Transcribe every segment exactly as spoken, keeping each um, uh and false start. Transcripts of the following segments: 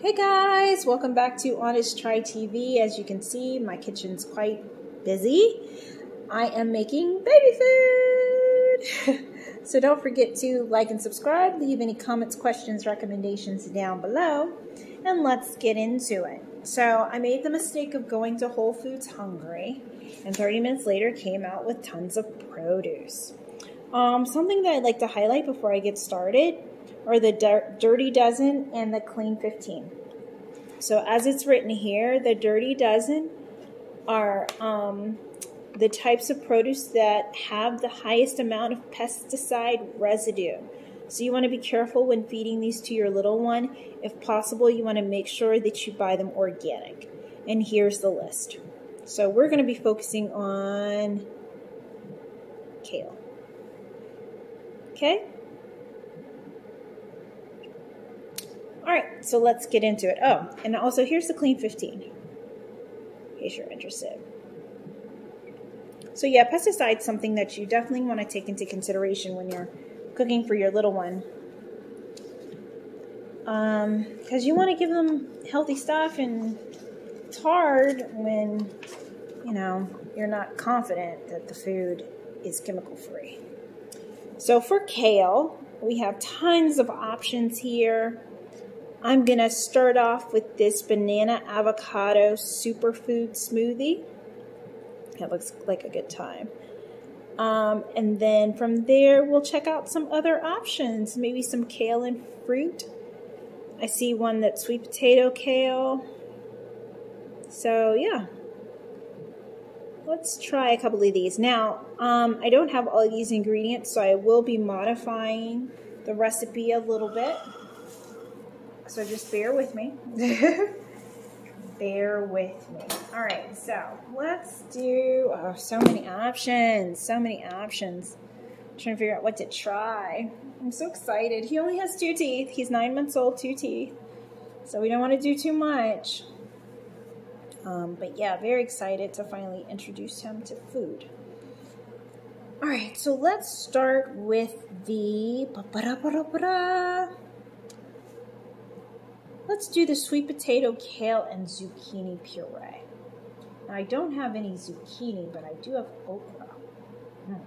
Hey guys, welcome back to Honest Try T V. As you can see, my kitchen's quite busy. I am making baby food. So don't forget to like and subscribe, leave any comments, questions, recommendations down below, and let's get into it. So I made the mistake of going to Whole Foods hungry, and thirty minutes later came out with tons of produce. Um, something that I'd like to highlight before I get started are the Dirty Dozen and the Clean Fifteen. So as it's written here, the Dirty Dozen are um, the types of produce that have the highest amount of pesticide residue. So you want to be careful when feeding these to your little one. If possible, you want to make sure that you buy them organic. And here's the list. So we're going to be focusing on kale. Okay? All right, so let's get into it. Oh, and also here's the Clean Fifteen, in case you're interested. So yeah, pesticides, something that you definitely want to take into consideration when you're cooking for your little one. Um, because you want to give them healthy stuff, and it's hard when, you know, you're not confident that the food is chemical-free. So for kale, we have tons of options here. I'm gonna start off with this banana avocado superfood smoothie. That looks like a good time. Um, and then from there, we'll check out some other options, maybe some kale and fruit. I see one that's sweet potato kale. So yeah, let's try a couple of these. Now, um, I don't have all these ingredients, so I will be modifying the recipe a little bit. So just bear with me. Bear with me. All right, so let's do, oh, so many options, so many options. I'm trying to figure out what to try. I'm so excited. He only has two teeth. He's nine months old, two teeth. So we don't want to do too much. Um, but yeah, very excited to finally introduce him to food. All right, so let's start with the, ba-ba-da-ba-da-ba-da. Let's do the sweet potato, kale, and zucchini puree. Now, I don't have any zucchini, but I do have okra. Mm.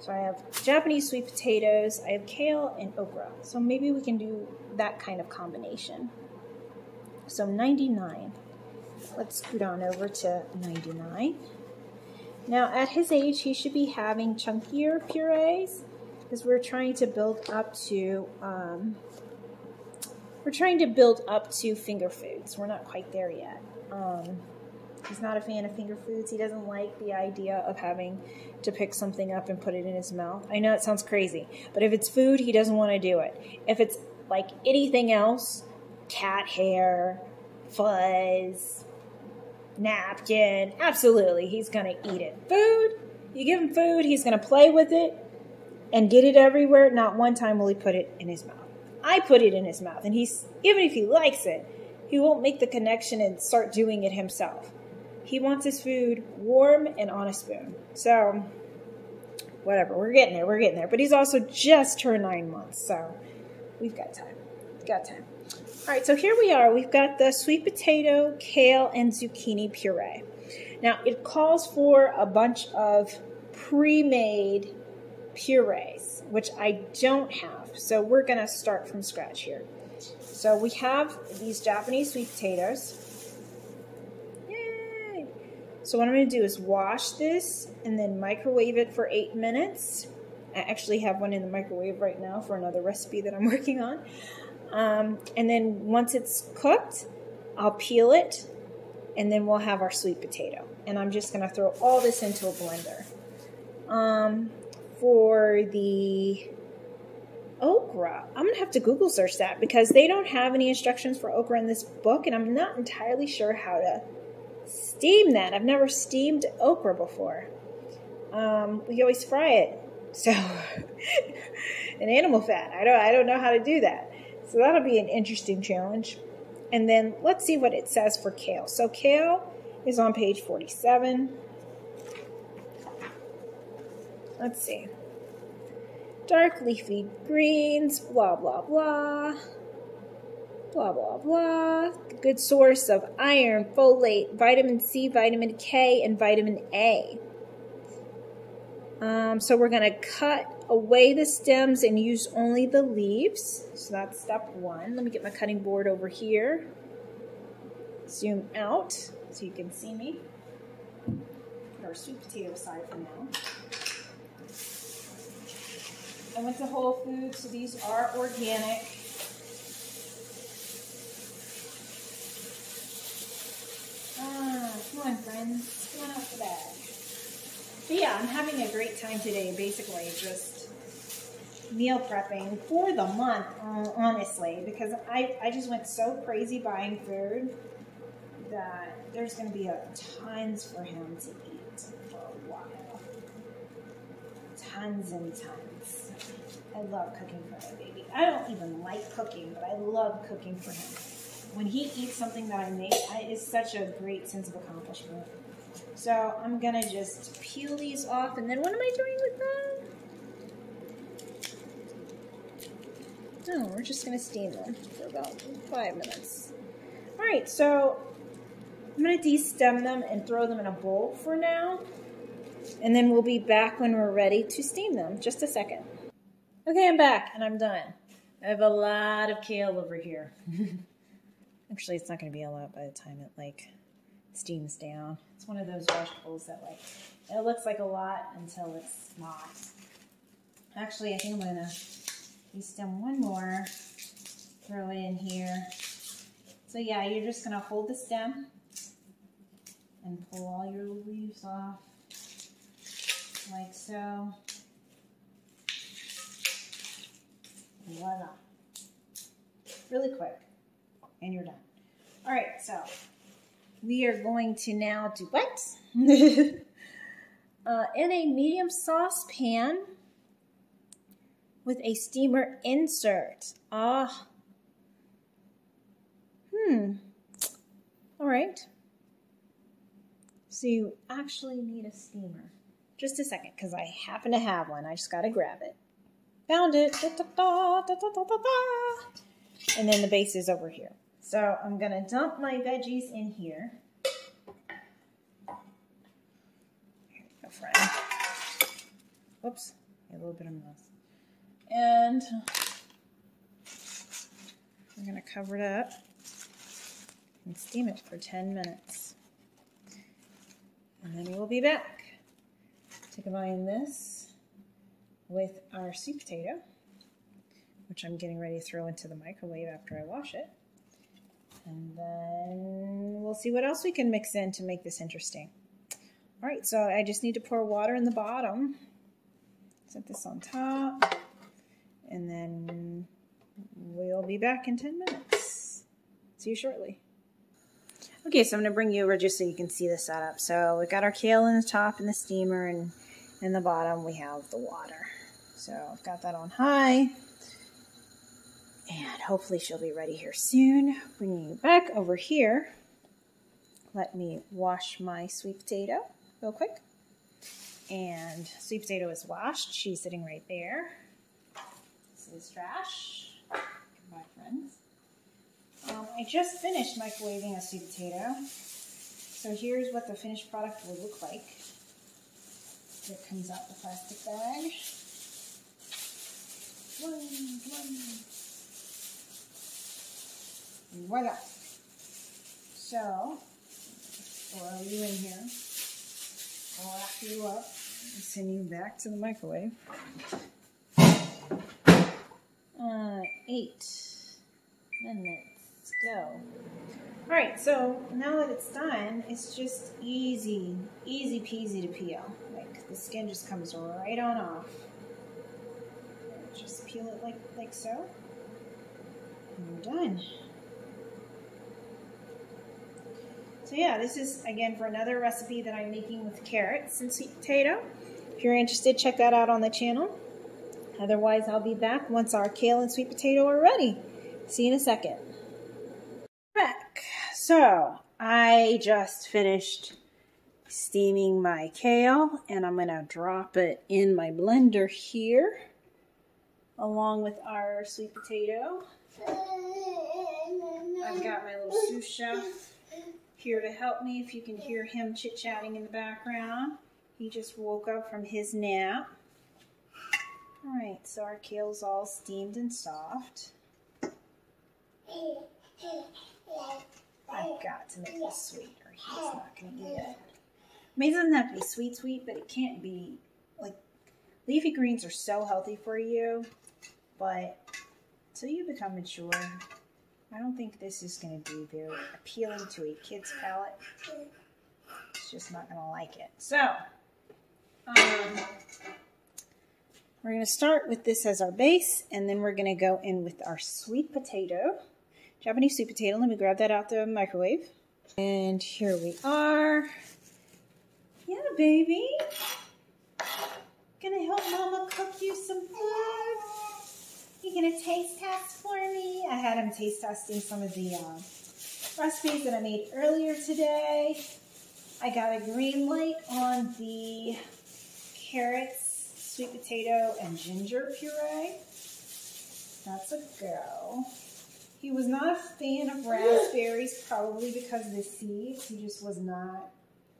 So I have Japanese sweet potatoes, I have kale, and okra. So maybe we can do that kind of combination. So ninety-nine. Let's scoot on over to ninety-nine. Now, at his age, he should be having chunkier purees because we're trying to build up to... Um, We're trying to build up to finger foods. We're not quite there yet. Um, he's not a fan of finger foods. He doesn't like the idea of having to pick something up and put it in his mouth. I know it sounds crazy, but if it's food, he doesn't want to do it. If it's like anything else, cat hair, fuzz, napkin, absolutely, he's going to eat it. Food, you give him food, he's going to play with it and get it everywhere. Not one time will he put it in his mouth. I put it in his mouth, and he's, even if he likes it, he won't make the connection and start doing it himself. He wants his food warm and on a spoon. So, whatever, we're getting there, we're getting there. But he's also just turned nine months, so we've got time, we've got time. All right, so here we are. We've got the sweet potato, kale, and zucchini puree. Now, it calls for a bunch of pre-made purees, which I don't have, so we're gonna start from scratch here. So we have these Japanese sweet potatoes. Yay! So what I'm gonna do is wash this and then microwave it for eight minutes. I actually have one in the microwave right now for another recipe that I'm working on. Um, and then once it's cooked, I'll peel it, and then we'll have our sweet potato. And I'm just gonna throw all this into a blender. Um, For the okra, I'm going to have to Google search that because they don't have any instructions for okra in this book, and I'm not entirely sure how to steam that. I've never steamed okra before. Um, we always fry it, so an animal fat. I don't, I don't know how to do that, so that'll be an interesting challenge. And then let's see what it says for kale. So kale is on page forty-seven. Let's see. Dark leafy greens, blah, blah, blah. blah, blah, blah. Good source of iron, folate, vitamin C, vitamin K, and vitamin A. Um, so we're going to cut away the stems and use only the leaves. So that's step one. Let me get my cutting board over here. Zoom out so you can see me. Put our sweet potato aside for now. I went to Whole Foods, so these are organic. Ah, come on, friends. Come on out the bag. But yeah, I'm having a great time today, basically just meal prepping for the month, honestly, because I, I just went so crazy buying food that there's going to be a tons for him to eat for a while. Tons and tons. I love cooking for my baby. I don't even like cooking, but I love cooking for him. When he eats something that I make, I, it's such a great sense of accomplishment. So I'm going to just peel these off, and then what am I doing with them? No, oh, we're just going to steam them for about five minutes. All right, so I'm going to de-stem them and throw them in a bowl for now, and then we'll be back when we're ready to steam them. Just a second. Okay, I'm back, and I'm done. I have a lot of kale over here. Actually, it's not going to be a lot by the time it, like, steams down. It's one of those vegetables that, like, it looks like a lot until it's not. Actually, I think I'm gonna de-stem one more, throw it in here. So yeah, you're just gonna hold the stem and pull all your leaves off like so. Voila. Really quick, and you're done. All right, so we are going to now do what? uh, in a medium saucepan with a steamer insert. Ah. Hmm. All right. So you actually need a steamer. Just a second, because I happen to have one. I just got to grab it. Found it. Da, da, da, da, da, da, da. And then the base is over here. So I'm going to dump my veggies in here. Here we go, friend. Whoops, a little bit of mess. And I'm going to cover it up and steam it for ten minutes. And then we'll be back to combine this with our sweet potato, which I'm getting ready to throw into the microwave after I wash it. And then we'll see what else we can mix in to make this interesting. All right, so I just need to pour water in the bottom. Set this on top. And then we'll be back in ten minutes. See you shortly. Okay, so I'm going to bring you over just so you can see the setup. So we've got our kale in the top and the steamer, and in the bottom we have the water. So I've got that on high. And hopefully she'll be ready here soon. Bringing you back over here. Let me wash my sweet potato real quick. And sweet potato is washed. She's sitting right there. This is trash. Goodbye, friends. Um, I just finished microwaving a sweet potato. So here's what the finished product will look like. It comes out the plastic bag. One, one. Voila. So, throw you in here, wrap you up, and send you back to the microwave. Uh, eight minutes, go. Alright, so now that it's done, it's just easy, easy peasy to peel. Like, the skin just comes right on off. Just peel it like, like so, and you're done. So yeah, this is, again, for another recipe that I'm making with carrots and sweet potato. If you're interested, check that out on the channel. Otherwise, I'll be back once our kale and sweet potato are ready. See you in a second. Back. So I just finished steaming my kale, and I'm going to drop it in my blender here, along with our sweet potato. I've got my little sous chef here to help me. If you can hear him chit-chatting in the background. He just woke up from his nap. All right, so our kale's all steamed and soft. I've got to make this sweet or he's not going to eat it. I mean, it doesn't have to be sweet sweet, but it can't be. Like, leafy greens are so healthy for you, but until you become mature, I don't think this is going to be very appealing to a kid's palate. It's just not going to like it. So, um, we're going to start with this as our base, and then we're going to go in with our sweet potato, Japanese sweet potato. Let me grab that out the microwave. And here we are. Yeah, baby. Gonna help Mama cook you some food. You gonna taste test for me? I had him taste testing some of the um, recipes that I made earlier today. I got a green light on the carrots, sweet potato, and ginger puree. That's a go. He was not a fan of raspberries, probably because of the seeds. He just was not.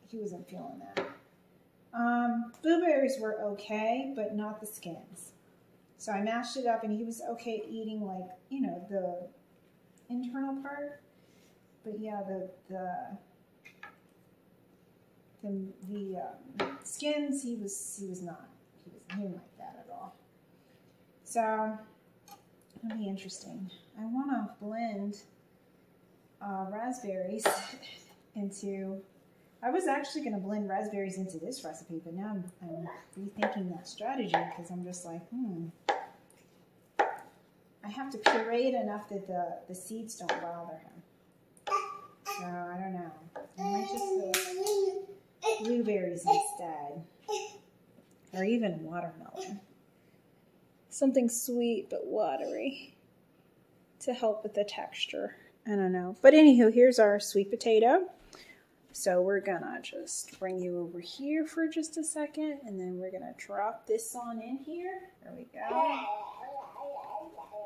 He wasn't feeling that. Um, blueberries were okay, but not the skins. So I mashed it up, and he was okay eating, like, you know, the internal part. But yeah, the the the, the um, skins, he was he was not. He was he didn't like that at all. So it'll be interesting. I want to blend uh, raspberries into. I was actually going to blend raspberries into this recipe, but now I'm, I'm rethinking that strategy because I'm just like, hmm. I have to puree it enough that the, the seeds don't bother him. So, I don't know. I might just put blueberries instead. Or even watermelon. Something sweet but watery to help with the texture. I don't know. But anywho, here's our sweet potato. So we're gonna just bring you over here for just a second, and then we're gonna drop this on in here. There we go.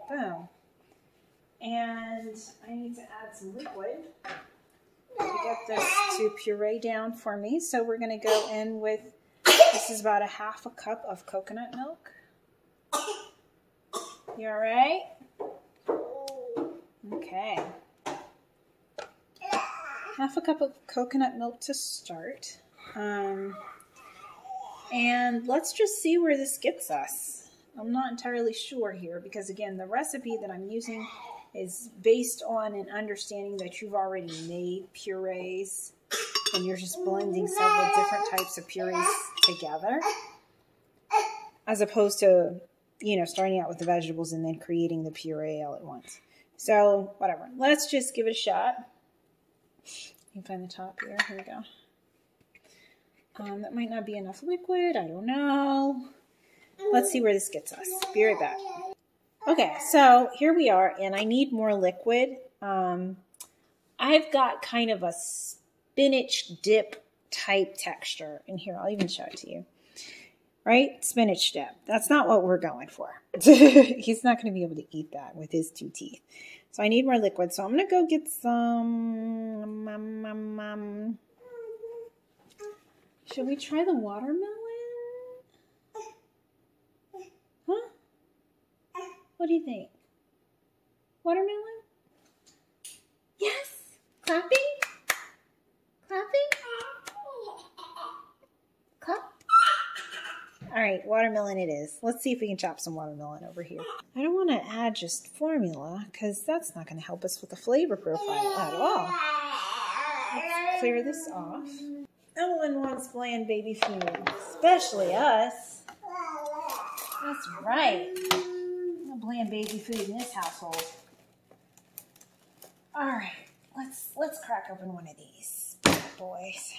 Boom. And I need to add some liquid to get this to puree down for me. So we're gonna go in with, this is about a half a cup of coconut milk. You all right? Okay. Half a cup of coconut milk to start. Um, and let's just see where this gets us. I'm not entirely sure here because, again, the recipe that I'm using is based on an understanding that you've already made purees and you're just blending several different types of purees together as opposed to, you know, starting out with the vegetables and then creating the puree all at once. So, whatever. Let's just give it a shot. You can find the top here. Here we go. Um, that might not be enough liquid. I don't know. Let's see where this gets us. Be right back. Okay, so here we are, and I need more liquid. Um, I've got kind of a spinach dip type texture in here. I'll even show it to you. Right? Spinach dip. That's not what we're going for. He's not going to be able to eat that with his two teeth. So I need more liquid. So I'm going to go get some. Um, um, um, um. Should we try the watermelon? Huh? What do you think? Watermelon? Yes! Clapping? Clapping? Clap? All right, watermelon it is. Let's see if we can chop some watermelon over here. I don't want to add just formula because that's not going to help us with the flavor profile at all. Let's clear this off. No one wants bland baby food, especially us. That's right. No bland baby food in this household. All right, let's let's crack open one of these bad boys.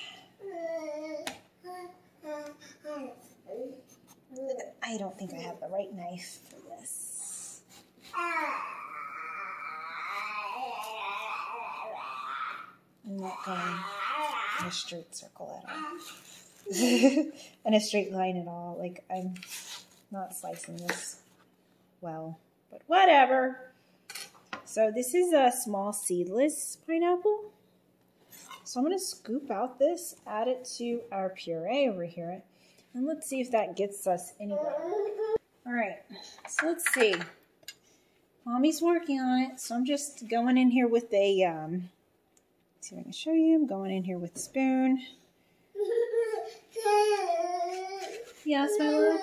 I don't think I have the right knife for this. I'm not going in a straight circle at all. In a straight line at all. Like, I'm not slicing this well. But whatever. So this is a small seedless pineapple. So I'm going to scoop out this, add it to our puree over here, and let's see if that gets us anywhere. All right, so let's see. Mommy's working on it, so I'm just going in here with a, um, let's see if I can show you. I'm going in here with a spoon. Yes, my love?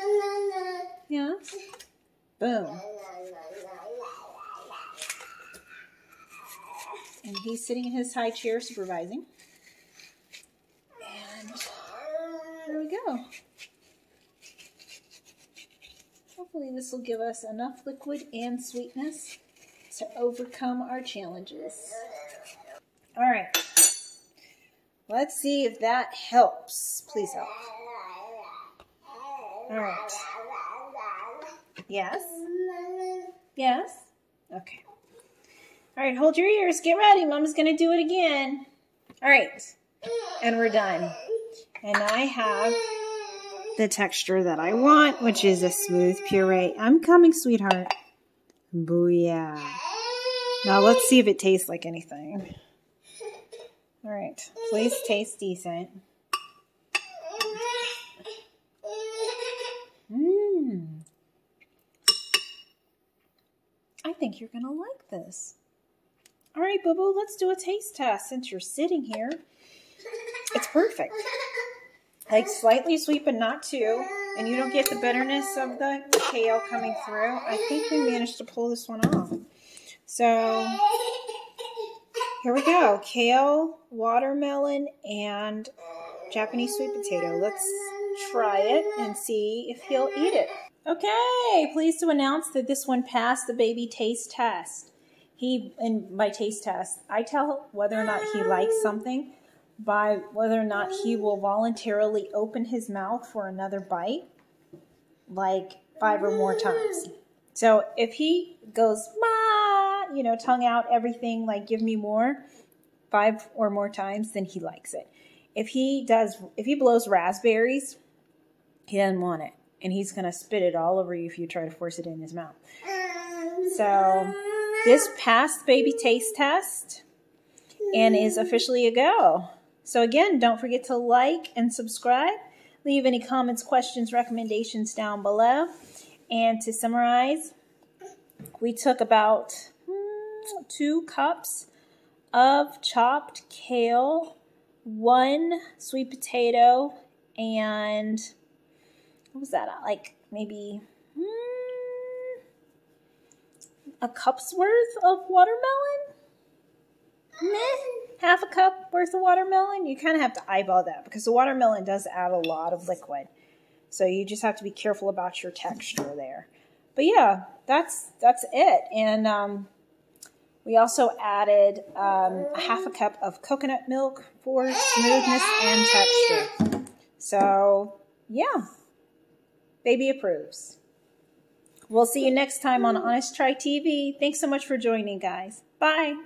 Yes? Boom. And he's sitting in his high chair supervising. And there we go. Hopefully this will give us enough liquid and sweetness to overcome our challenges. All right. Let's see if that helps. Please help. All right. Yes? Yes? Okay. All right, hold your ears. Get ready. Mom's going to do it again. All right. And we're done. And I have the texture that I want, which is a smooth puree. I'm coming, sweetheart. Booyah. Now let's see if it tastes like anything. All right. Please taste decent. Mmm. I think you're going to like this. All right, Boo-Boo, let's do a taste test since you're sitting here. It's perfect. Like slightly sweet, but not too. And you don't get the bitterness of the kale coming through. I think we managed to pull this one off. So here we go. Kale, watermelon, and Japanese sweet potato. Let's try it and see if he'll eat it. Okay, pleased to announce that this one passed the baby taste test. He, in my taste test, I tell whether or not he likes something by whether or not he will voluntarily open his mouth for another bite, like five or more times. So if he goes, ma, you know, tongue out everything, like give me more, five or more times, then he likes it. If he does, if he blows raspberries, he doesn't want it. And he's going to spit it all over you if you try to force it in his mouth. So this passed baby taste test and is officially a go. So again, don't forget to like and subscribe. Leave any comments, questions, recommendations down below. And to summarize, we took about mm, two cups of chopped kale, one sweet potato, and what was that? Like maybe mm, a cup's worth of watermelon? Meh. Half a cup worth of watermelon? You kind of have to eyeball that because the watermelon does add a lot of liquid. So you just have to be careful about your texture there. But yeah, that's that's it. And um, we also added um, a half a cup of coconut milk for smoothness and texture. So yeah, baby approves. We'll see you next time on Honest Try T V. Thanks so much for joining, guys. Bye.